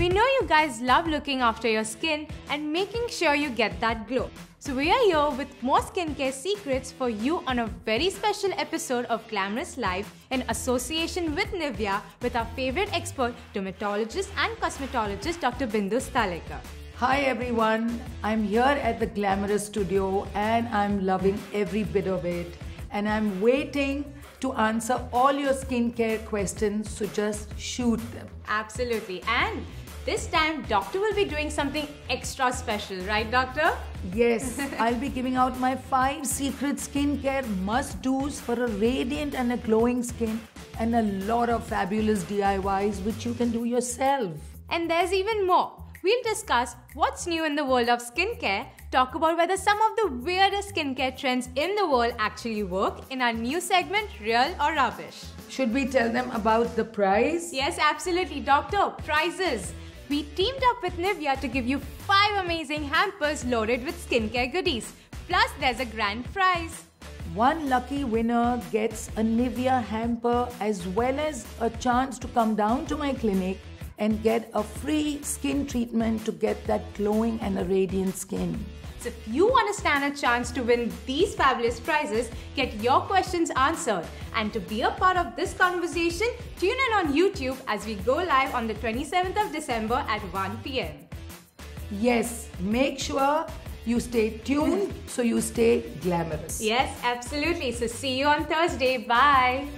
We know you guys love looking after your skin and making sure you get that glow. So we are here with more skincare secrets for you on a very special episode of Glamorous Life in association with Nivea with our favorite expert, dermatologist and cosmetologist Dr. Bindu Sthalekar. Hi everyone, I'm here at the Glamorous Studio and I'm loving every bit of it. And I'm waiting to answer all your skincare questions, so just shoot them. Absolutely. And this time, Doctor will be doing something extra special, right, Doctor? Yes, I'll be giving out my 5 secret skincare must-dos for a radiant and a glowing skin and a lot of fabulous DIYs which you can do yourself. And there's even more. We'll discuss what's new in the world of skincare, talk about whether some of the weirdest skincare trends in the world actually work in our new segment, Real or Rubbish. Should we tell them about the prize? Yes, absolutely, Doctor. Prizes. We teamed up with Nivea to give you 5 amazing hampers loaded with skincare goodies. Plus, there's a grand prize. One lucky winner gets a Nivea hamper as well as a chance to come down to my clinic and get a free skin treatment to get that glowing and a radiant skin. So if you want to stand a chance to win these fabulous prizes, get your questions answered. And to be a part of this conversation, tune in on YouTube as we go live on the 27th of December at 1 PM. Yes, make sure you stay tuned so you stay glamorous. Yes, absolutely. So see you on Thursday. Bye.